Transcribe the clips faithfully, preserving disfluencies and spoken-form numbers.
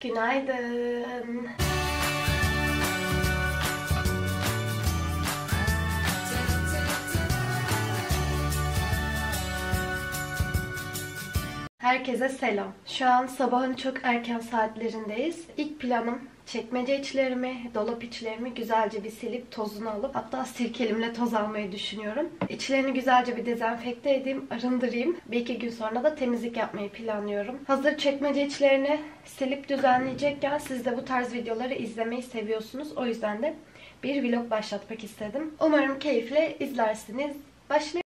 Günaydın. Herkese selam. Şu an sabahın çok erken saatlerindeyiz. İlk planım çekmece içlerimi, dolap içlerimi güzelce bir silip tozunu alıp hatta sirkelimle toz almayı düşünüyorum. İçlerini güzelce bir dezenfekte edeyim, arındırayım. Bir iki gün sonra da temizlik yapmayı planlıyorum. Hazır çekmece içlerini silip düzenleyecekken siz de bu tarz videoları izlemeyi seviyorsunuz. O yüzden de bir vlog başlatmak istedim. Umarım keyifle izlersiniz. Başlayalım.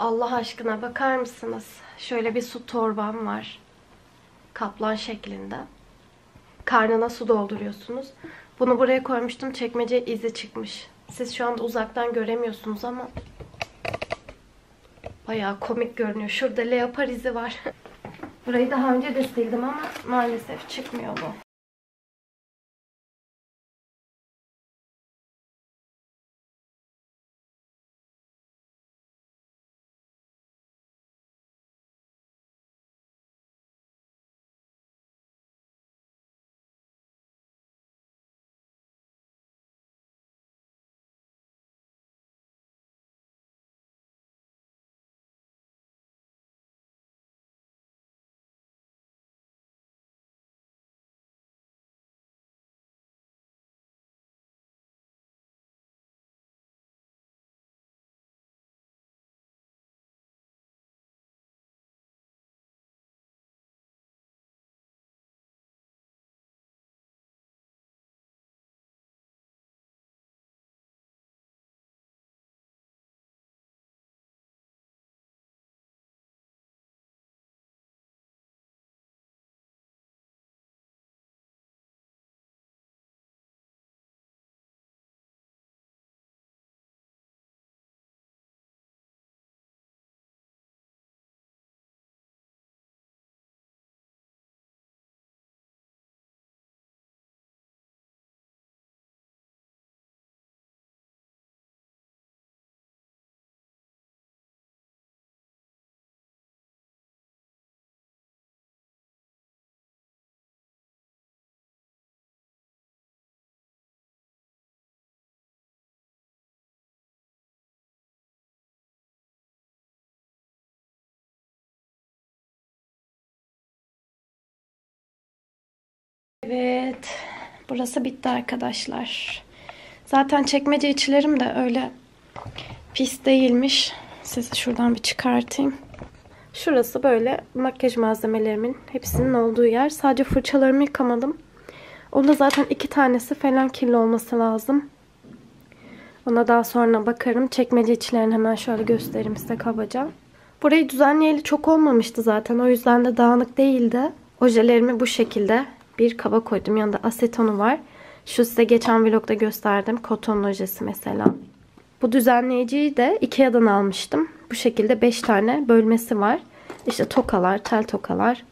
Allah aşkına bakar mısınız? Şöyle bir su torbam var. Kaplan şeklinde. Karnına su dolduruyorsunuz. Bunu buraya koymuştum. Çekmece izi çıkmış. Siz şu anda uzaktan göremiyorsunuz ama bayağı komik görünüyor. Şurada leopar izi var. Burayı daha önce de sildim ama maalesef çıkmıyor bu. Burası bitti arkadaşlar. Zaten çekmece içlerim de öyle pis değilmiş. Sizi şuradan bir çıkartayım. Şurası böyle makyaj malzemelerimin hepsinin olduğu yer. Sadece fırçalarımı yıkamadım. Onda zaten iki tanesi falan kirli olması lazım. Ona daha sonra bakarım. Çekmece içlerini hemen şöyle göstereyim size kabaca. Burayı düzenleyeli çok olmamıştı zaten. O yüzden de dağınık değildi. Ojelerimi bu şekilde bir kaba koydum. Yanında asetonu var. Şu size geçen vlogda gösterdim. Koton ojesi mesela. Bu düzenleyiciyi de Ikea'dan almıştım. Bu şekilde beş tane bölmesi var. İşte tokalar, tel tokalar.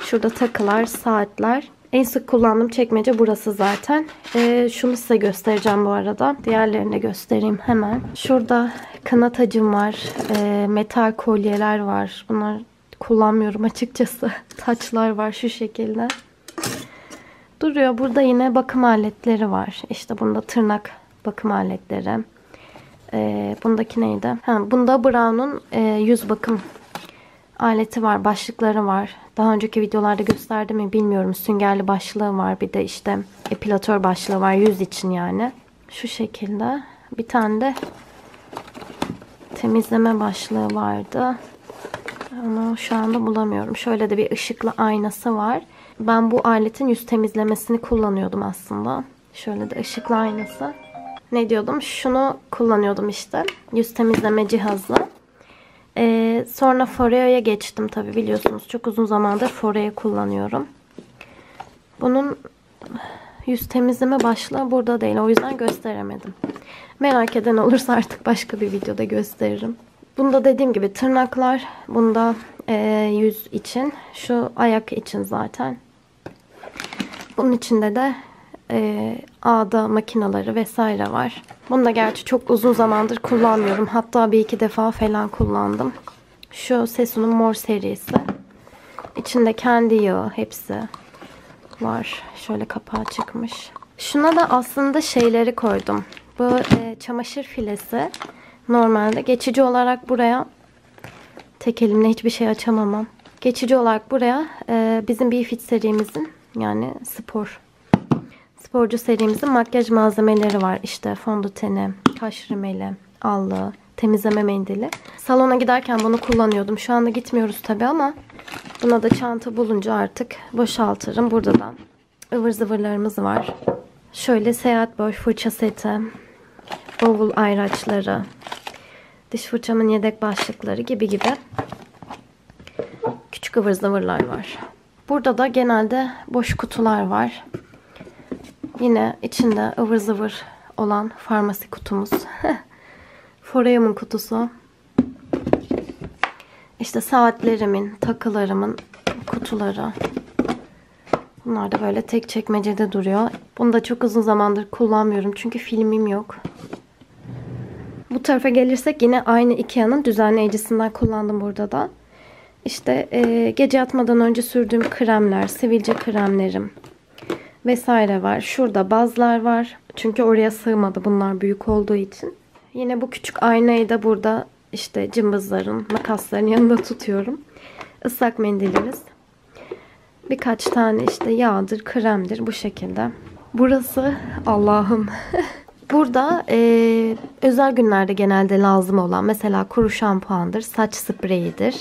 Şurada takılar, saatler. En sık kullandığım çekmece burası zaten. Ee, şunu size göstereceğim bu arada. Diğerlerini de göstereyim hemen. Şurada kanat tacım var. Ee, metal kolyeler var. Bunlar kullanmıyorum açıkçası. Taçlar var şu şekilde. Duruyor. Burada yine bakım aletleri var. İşte bunda tırnak bakım aletleri. Ee, bundaki neydi? Ha, bunda Braun'un e, yüz bakım aleti var. Başlıkları var. Daha önceki videolarda gösterdim mi bilmiyorum. Süngerli başlığı var. Bir de işte epilatör başlığı var. Yüz için yani. Şu şekilde. Bir tane de temizleme başlığı vardı. Onu şu anda bulamıyorum. Şöyle de bir ışıklı aynası var. Ben bu aletin yüz temizlemesini kullanıyordum aslında. Şöyle de ışıklı aynası. Ne diyordum? Şunu kullanıyordum işte. Yüz temizleme cihazı. Ee, sonra Foreo'ya geçtim tabi biliyorsunuz. Çok uzun zamandır Foreo kullanıyorum. Bunun yüz temizleme başlığı burada değil. O yüzden gösteremedim. Merak eden olursa artık başka bir videoda gösteririm. Bunda dediğim gibi tırnaklar. Bunda e, yüz için. Şu ayak için zaten. Bunun içinde de e, ağda makineleri vesaire var. Bunu da gerçi çok uzun zamandır kullanmıyorum. Hatta bir iki defa falan kullandım. Şu Sesun'un mor serisi. İçinde kendi yağı hepsi var. Şöyle kapağı çıkmış. Şuna da aslında şeyleri koydum. Bu e, çamaşır filesi. Normalde geçici olarak buraya, tek elimle hiçbir şey açamamam. Geçici olarak buraya e, bizim B-Fit serimizin, yani spor sporcu serimizin makyaj malzemeleri var. İşte fondöteni, kaş rimeli, allığı, temizleme mendili. Salona giderken bunu kullanıyordum. Şu anda gitmiyoruz tabi ama buna da çanta bulunca artık boşaltırım. Burada da ıvır zıvırlarımız var. Şöyle seyahat boy fırça seti, bavul ayraçları, diş fırçamın yedek başlıkları gibi gibi küçük ıvır zıvırlar var. Burada da genelde boş kutular var. Yine içinde ıvır zıvır olan Farmasi kutumuz. Foreo'mun kutusu. İşte saatlerimin, takılarımın kutuları. Bunlar da böyle tek çekmecede duruyor. Bunu da çok uzun zamandır kullanmıyorum çünkü filmim yok. Bu tarafa gelirsek yine aynı Ikea'nın düzenleyicisinden kullandım burada da. İşte e, gece yatmadan önce sürdüğüm kremler, sivilce kremlerim vesaire var. Şurada bazlar var. Çünkü oraya sığmadı bunlar büyük olduğu için. Yine bu küçük aynayı da burada işte cımbızların, makasların yanında tutuyorum. Islak mendilimiz. Birkaç tane işte yağdır, kremdir bu şekilde. Burası Allah'ım. Burada e, özel günlerde genelde lazım olan mesela kuru şampuandır, saç spreyidir.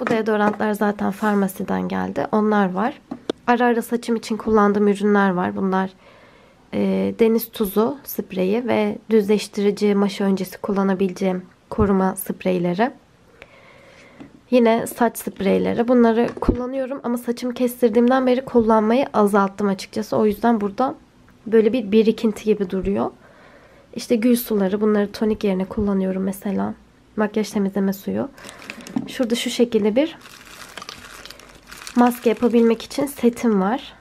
Bu deodorantlar zaten Farmasi'den geldi. Onlar var. Ara ara saçım için kullandığım ürünler var. Bunlar e, deniz tuzu spreyi ve düzleştirici maşa öncesi kullanabileceğim koruma spreyleri. Yine saç spreyleri. Bunları kullanıyorum ama saçımı kestirdiğimden beri kullanmayı azalttım açıkçası. O yüzden burada böyle bir birikinti gibi duruyor. İşte gül suları. Bunları tonik yerine kullanıyorum mesela. Makyaj temizleme suyu. Şurada şu şekilde bir maske yapabilmek için setim var.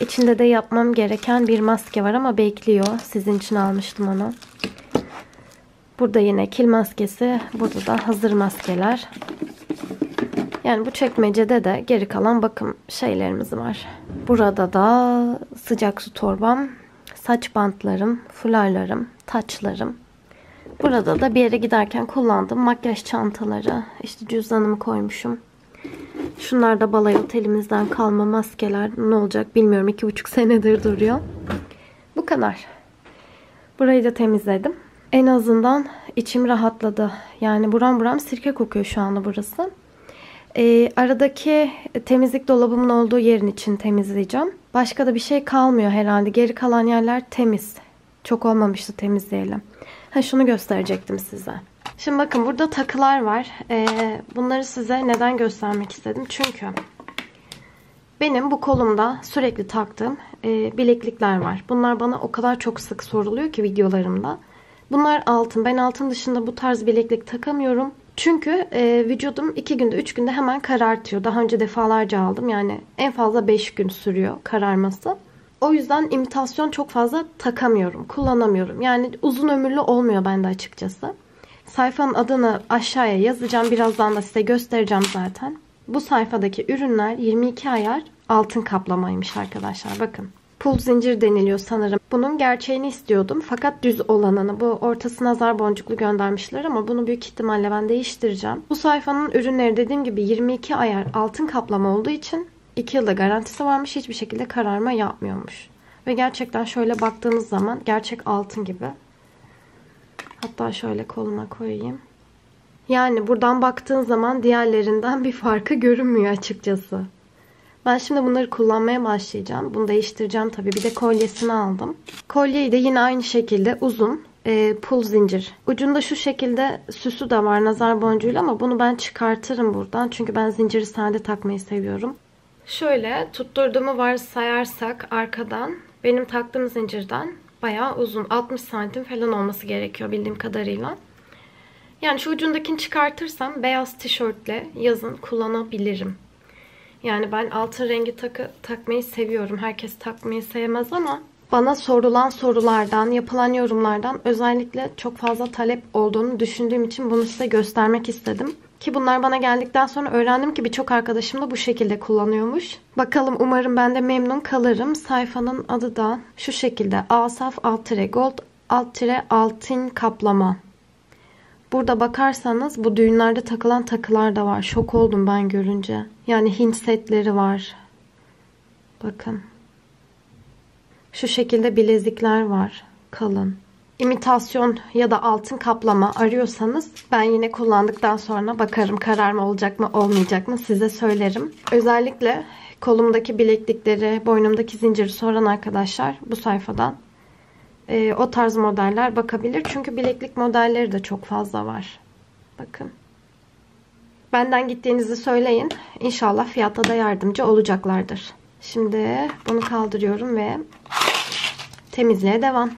İçinde de yapmam gereken bir maske var ama bekliyor. Sizin için almıştım onu. Burada yine kil maskesi. Burada da hazır maskeler. Yani bu çekmecede de geri kalan bakım şeylerimiz var. Burada da sıcak su torbam, saç bantlarım, fularlarım, taçlarım. Burada da bir yere giderken kullandığım makyaj çantaları. İşte cüzdanımı koymuşum. Şunlar da balay otelimizden kalma maskeler. Ne olacak bilmiyorum. iki buçuk senedir duruyor. kadar. Burayı da temizledim. En azından içim rahatladı. Yani buram buram sirke kokuyor şu anda burası. E, aradaki temizlik dolabımın olduğu yerin için temizleyeceğim. Başka da bir şey kalmıyor herhalde. Geri kalan yerler temiz. Çok olmamıştı temizleyelim. Ha, şunu gösterecektim size. Şimdi bakın burada takılar var. E, bunları size neden göstermek istedim? Çünkü benim bu kolumda sürekli taktığım e, bileklikler var. Bunlar bana o kadar çok sık soruluyor ki videolarımda. Bunlar altın. Ben altın dışında bu tarz bileklik takamıyorum. Çünkü e, vücudum iki günde üç günde hemen karartıyor. Daha önce defalarca aldım. Yani en fazla beş gün sürüyor kararması. O yüzden imitasyon çok fazla takamıyorum. Kullanamıyorum. Yani uzun ömürlü olmuyor bende açıkçası. Sayfanın adını aşağıya yazacağım. Birazdan da size göstereceğim zaten. Bu sayfadaki ürünler yirmi iki ayar altın kaplamaymış arkadaşlar. Bakın. Pul zincir deniliyor sanırım. Bunun gerçeğini istiyordum. Fakat düz olanını, bu ortasına zar boncuklu göndermişler ama bunu büyük ihtimalle ben değiştireceğim. Bu sayfanın ürünleri dediğim gibi yirmi iki ayar altın kaplama olduğu için iki yılda garantisi varmış. Hiçbir şekilde kararma yapmıyormuş. Ve gerçekten şöyle baktığınız zaman gerçek altın gibi. Hatta şöyle koluma koyayım. Yani buradan baktığın zaman diğerlerinden bir farkı görünmüyor açıkçası. Ben şimdi bunları kullanmaya başlayacağım. Bunu değiştireceğim tabii. Bir de kolyesini aldım. Kolyeyi de yine aynı şekilde uzun e, pul zincir. Ucunda şu şekilde süsü de var nazar boncuğuyla ama bunu ben çıkartırım buradan. Çünkü ben zinciri sade takmayı seviyorum. Şöyle tutturduğumu varsayarsak arkadan benim taktığım zincirden bayağı uzun. altmış santim falan olması gerekiyor bildiğim kadarıyla. Yani şu ucundakini çıkartırsam beyaz tişörtle yazın kullanabilirim. Yani ben altın rengi takı takmayı seviyorum. Herkes takmayı sevmez ama bana sorulan sorulardan, yapılan yorumlardan özellikle çok fazla talep olduğunu düşündüğüm için bunu size göstermek istedim. Ki bunlar bana geldikten sonra öğrendim ki birçok arkadaşım da bu şekilde kullanıyormuş. Bakalım, umarım ben de memnun kalırım. Sayfanın adı da şu şekilde. Asaf Altıre Gold Altıre Altın Kaplama. Burada bakarsanız bu düğünlerde takılan takılar da var. Şok oldum ben görünce. Yani Hint setleri var. Bakın. Şu şekilde bilezikler var. Kalın. İmitasyon ya da altın kaplama arıyorsanız ben yine kullandıktan sonra bakarım kararma olacak mı olmayacak mı size söylerim. Özellikle kolumdaki bileklikleri, boynumdaki zinciri soran arkadaşlar bu sayfadan Ee, o tarz modeller bakabilir. Çünkü bileklik modelleri de çok fazla var. Bakın. Benden gittiğinizi söyleyin. İnşallah fiyatta da yardımcı olacaklardır. Şimdi bunu kaldırıyorum ve temizliğe devam.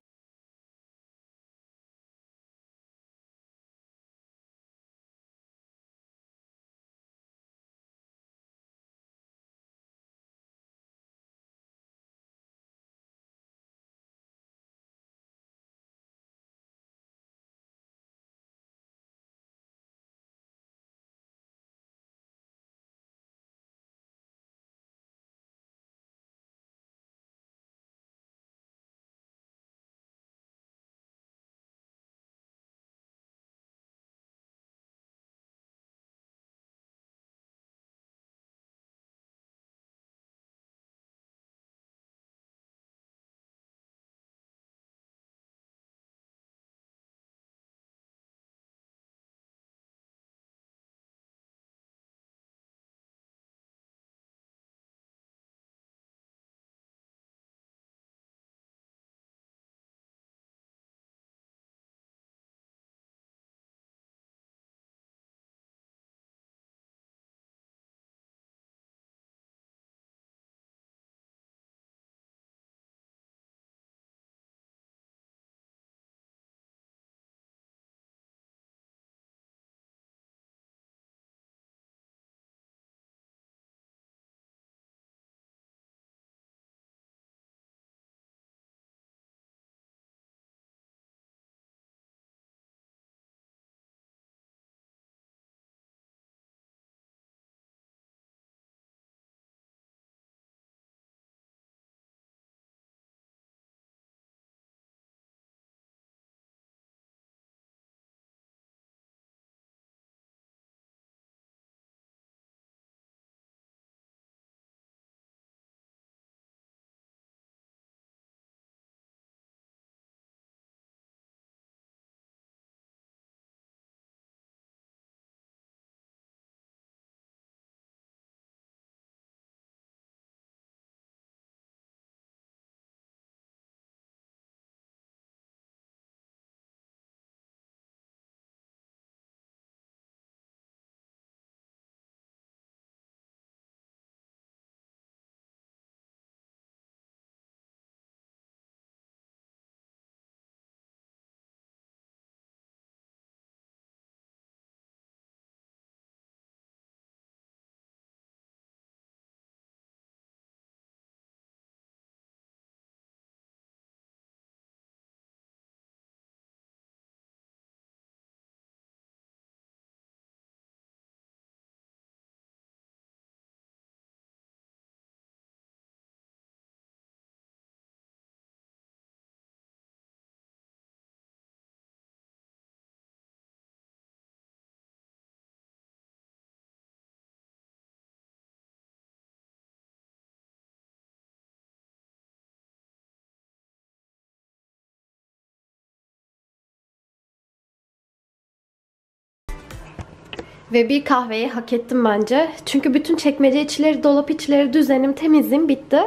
Ve bir kahveyi hak ettim bence. Çünkü bütün çekmece içleri, dolap içleri düzenim, temizim bitti.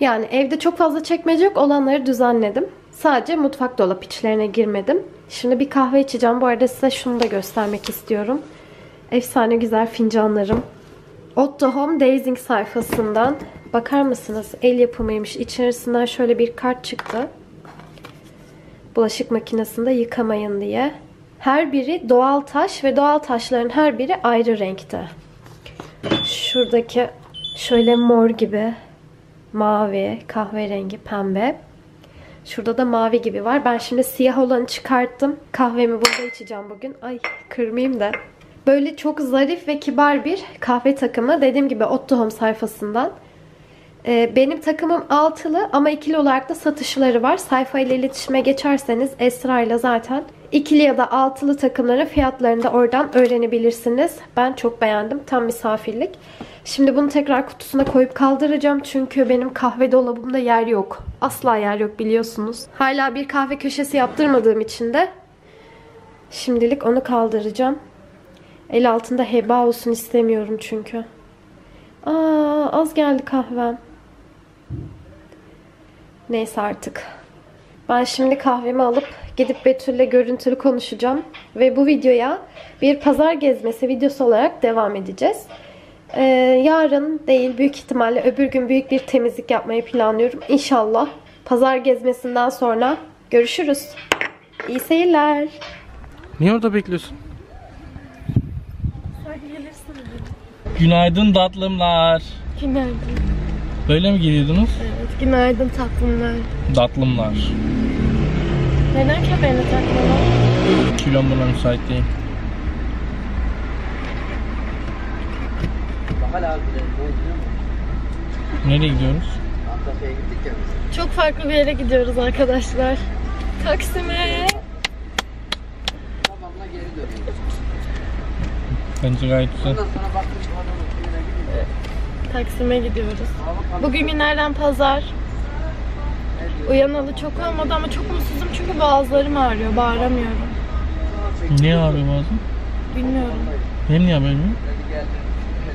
Yani evde çok fazla çekmece yok, olanları düzenledim. Sadece mutfak dolap içlerine girmedim. Şimdi bir kahve içeceğim. Bu arada size şunu da göstermek istiyorum. Efsane güzel fincanlarım. Otto Home Dazing sayfasından. Bakar mısınız? El yapımıymış. İçerisinden şöyle bir kart çıktı. Bulaşık makinesinde yıkamayın diye. Her biri doğal taş ve doğal taşların her biri ayrı renkte. Şuradaki şöyle mor gibi, mavi, kahverengi, pembe. Şurada da mavi gibi var. Ben şimdi siyah olanı çıkarttım. Kahvemi burada içeceğim bugün. Ay, kırmayayım da. Böyle çok zarif ve kibar bir kahve takımı. Dediğim gibi Otto Home sayfasından. Ee, benim takımım altılı ama ikili olarak da satışları var. Sayfa ile iletişime geçerseniz Esra ile zaten ikili ya da altılı takımların fiyatlarını da oradan öğrenebilirsiniz. Ben çok beğendim. Tam misafirlik. Şimdi bunu tekrar kutusuna koyup kaldıracağım. Çünkü benim kahve dolabımda yer yok. Asla yer yok, biliyorsunuz. Hala bir kahve köşesi yaptırmadığım için de şimdilik onu kaldıracağım. El altında heba olsun istemiyorum çünkü. Aa, az geldi kahvem. Neyse artık. Ben şimdi kahvemi alıp gidip Betül'le görüntülü konuşacağım. Ve bu videoya bir pazar gezmesi videosu olarak devam edeceğiz. Ee, yarın değil, büyük ihtimalle öbür gün büyük bir temizlik yapmayı planlıyorum. İnşallah pazar gezmesinden sonra görüşürüz. İyi seyirler. Niye orada bekliyorsun? Günaydın tatlımlar. Günaydın. Böyle mi geliyordunuz? Evet, günaydın tatlımlar. Tatlımlar. Neden kemerine takmalar? Kilom buna müsait değil. Nereye gidiyoruz? Çok farklı bir yere gidiyoruz arkadaşlar. Taksim'e. Babamla geri dönüyoruz. Bence gayet güzel. Taksim'e gidiyoruz. Bugün günlerden pazar. Uyanalı çok olmadı ama çok mutsuzum çünkü boğazlarım ağrıyor. Bağıramıyorum. Niye ağrıyor boğazın? Bilmiyorum. Benim niye haberim yok?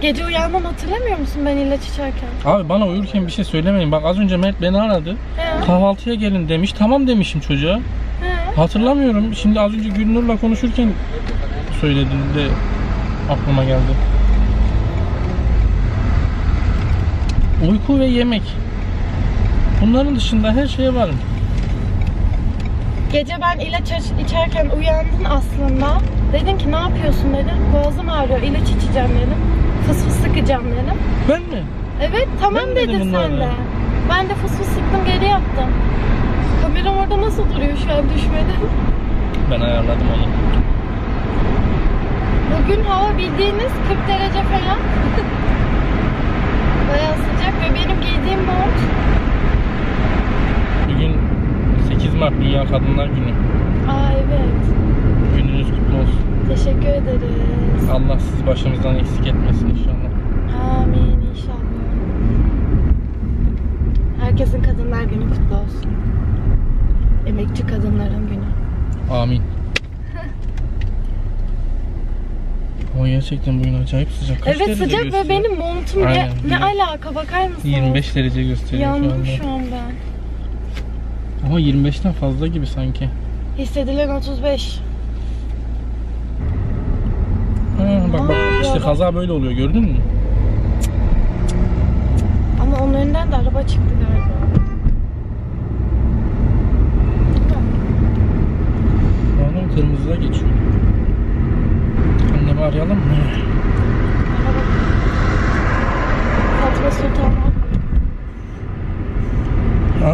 Gece uyanmam, hatırlamıyor musun ben ilaç içerken? Abi bana uyurken bir şey söylemeyin. Bak az önce Mert beni aradı. He. Kahvaltıya gelin demiş. Tamam demişim çocuğa. He. Hatırlamıyorum. Şimdi az önce Gülnur'la konuşurken söyledim de aklıma geldi. Uyku ve yemek. Bunların dışında her şeye varım. Gece ben ilaç içerken uyandın aslında. Dedin ki ne yapıyorsun dedim. Boğazım ağrıyor, ilaç içeceğim dedim. Fıs fıs sıkacağım dedim. Ben mi? Evet, tamam ben dedin dedim sen de. Ben de fıs fıs sıktım, geri yaptım. Kameram orada nasıl duruyor şu an, düşmedi? Ben ayarladım onu. Bugün hava bildiğiniz kırk derece falan. Bayağı sıcak ve benim giydiğim mont. Bugün sekiz Mart Dünya Kadınlar Günü. Aa evet. Gününüz kutlu olsun. Teşekkür ederiz. Allah sizi başımızdan eksik etmesin inşallah. Amin inşallah. Herkesin Kadınlar Günü kutlu olsun. Emekçi kadınların günü. Amin. O gerçekten bugün acayip sıcak. Kaç evet sıcak gösteriyor? Ve benim montum ne, aynen, ne alaka, bakar mısın? yirmi beş derece gösteriyor. Yandım şu an ben. Ama yirmi beşten fazla gibi sanki. Hissedilen otuz beş. Ha, bak bak işte kaza böyle oluyor, gördün mü? Ama onun önünden de araba çıktı galiba. Onun kırmızıya geçiyor. Annemi arayalım mı? Fatma Sultan.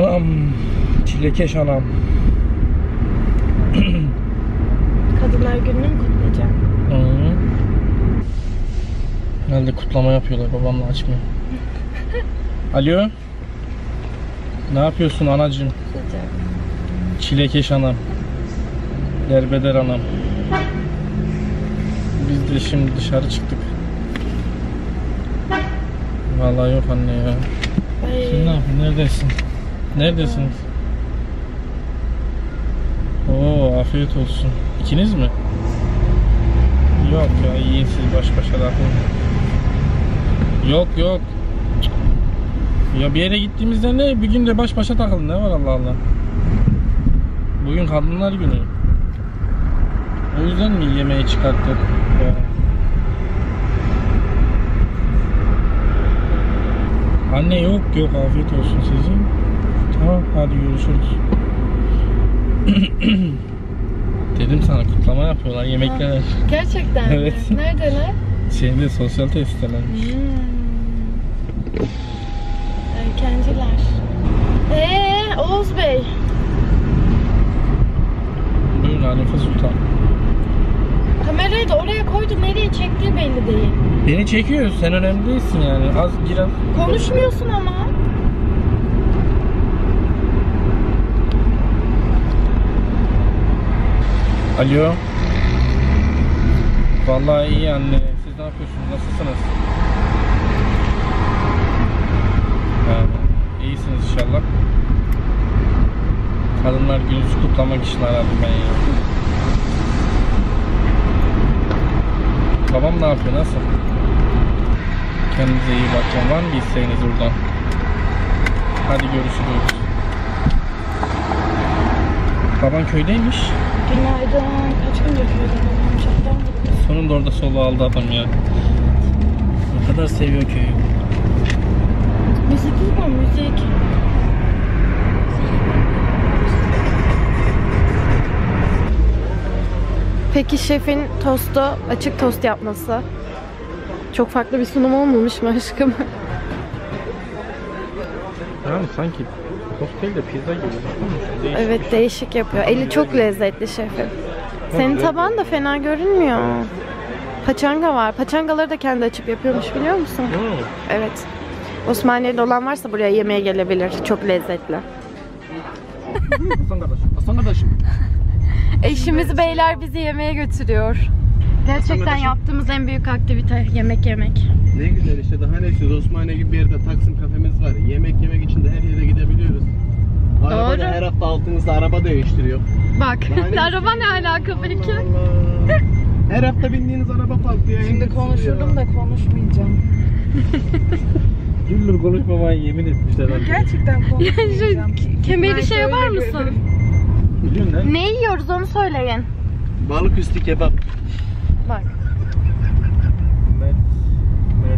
Anam, çilekeş anam. Kadınlar gününü mü kutlayacağım? Hı. Herhalde kutlama yapıyorlar, babamla açmıyor. Alo. Ne yapıyorsun anacığım? Çilekeş anam. Derbeder anam. Biz de şimdi dışarı çıktık. Vallahi yok anne ya. Ay. Sen ne yapıyorsun? Neredesin? Neredesiniz? Oo, afiyet olsun. İkiniz mi? Yok ya, iyi siz baş başa da. Yok yok. Ya bir yere gittiğimizde ne? Bir gün de baş başa takılın. Ne var Allah Allah. Bugün kadınlar günü. O yüzden mi yemeği çıkarttık? Ya. Anne yok yok, afiyet olsun sizin. Tamam hadi görüşürüz. Dedim sana, kutlama yapıyorlar yemekler. Ha, gerçekten mi? Evet. Neredeler? Şeyde, sosyal testlermiş. Hmm. Erkenciler. Eee Oğuz Bey. Buyurun Hanife Sultan. Kamerayı da oraya koydu, nereye çektiği belli değil. Beni çekiyor, sen önemli değilsin yani. Az giren. Konuşmuyorsun ama. Alo. Vallahi iyi anne. Siz ne yapıyorsunuz? Nasılsınız? Ha, iyisiniz inşallah. Kadınlar gününüzü kutlamak için aradım ben ya. Babam ne yapıyor? Nasıl? Kendinize iyi bakın. Var mı bir isteğiniz buradan? Hadi görüşürüz. Baban köydeymiş. Günaydın. Kaç gündür köyde babam? Çoktan gitti. Sonunda orada soluğu aldı adam ya. Ne kadar seviyor köyü. Müzik değil mi? Müzik. Peki şefin tostu, açık tost yapması. Çok farklı bir sunum olmamış mı aşkım? Yani sanki tost değil de pizza gibi. Değişik, evet şey, değişik yapıyor. Eli çok lezzetli şefim. Senin taban da fena görünmüyor. Paçanga var. Paçangaları da kendi açıp yapıyormuş, biliyor musun? Evet. Osmaniye'de olan varsa buraya yemeğe gelebilir. Çok lezzetli. Aslan kardeşim. Aslan kardeşim. Eşimiz beyler bizi yemeğe götürüyor. Gerçekten yaptığımız en büyük aktivite yemek yemek. Ne güzel işte, daha ne istiyoruz? Osmaniye gibi bir yerde Taksim kafemiz var. Yemek yemek için de her yere gidebiliyoruz. Arabada her hafta altımızda araba değiştiriyor. Bak araba ne alaka belki? Her hafta bindiğiniz araba farklı ya. Şimdi konuşurdum da konuşmayacağım. Güldür konuşmamaya yemin etmişler. Gerçekten konuşmayacağım. Kemeri şey yapar mısın? Biliyorum, ne yiyoruz onu söyleyin. Balık üstü kebap. Bak. Met, met, ne,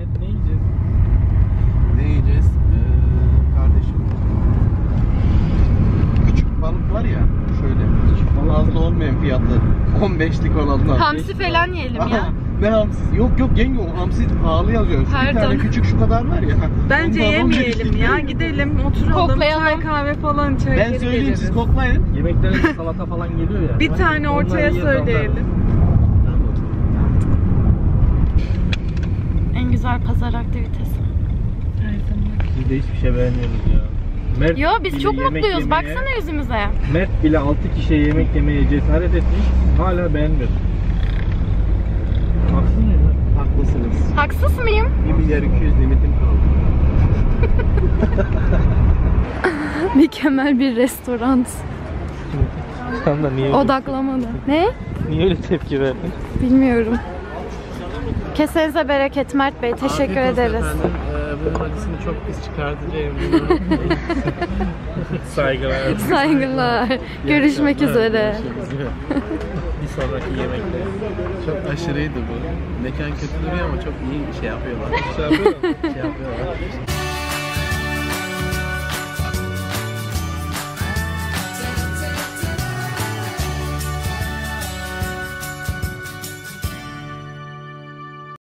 met ne yiyeceğiz? Ne yiyeceğiz? Ee, kardeşim. Küçük balık var ya, şöyle. Fazla olmayan fiyatlı. on beşlik olanlar. Hamsi falan yiyelim ya. Aha, ne hamsi? Yok yok yenge, o hamsi pahalı yazıyor. Pardon. Bir tane küçük şu kadar var ya. Bence yemeyelim ya. Gidelim, oturalım. Koklayalım. Çay kahve falan içer. Ben söyleyeyim geliriz. Siz koklayın. Yemeklere salata falan geliyor ya. Bir bak, tane ortaya söyleyelim. En güzel pazar aktivitesi. Her zaman. Biz de hiçbir şey beğenmiyoruz ya. Mert Yo biz çok mutluyuz. Yemeye, baksana yüzümüze. Mert bile altı kişiye yemek yemeye cesaret etmiş. Hala beğenmiyor. Haksız mıyım? Haklısınız. Haksız mıyım? bir milyar iki yüz limitim kaldı. Mükemmel bir restoran. Niye odaklamadı. Ne? Niye öyle tepki verdin? Bilmiyorum. Kesenize bereket Mert Bey. Teşekkür Afiyet ederiz. Bunun acısını çok pis çıkartacağım. Saygılar. Saygılar. Görüşmek Gerçekten üzere. Bir sonraki yemekte. Çok aşırıydı bu. Mekan kötü duruyor ama çok iyi şey yapıyorlar. Şey yapıyorlar. Şey yapıyorlar.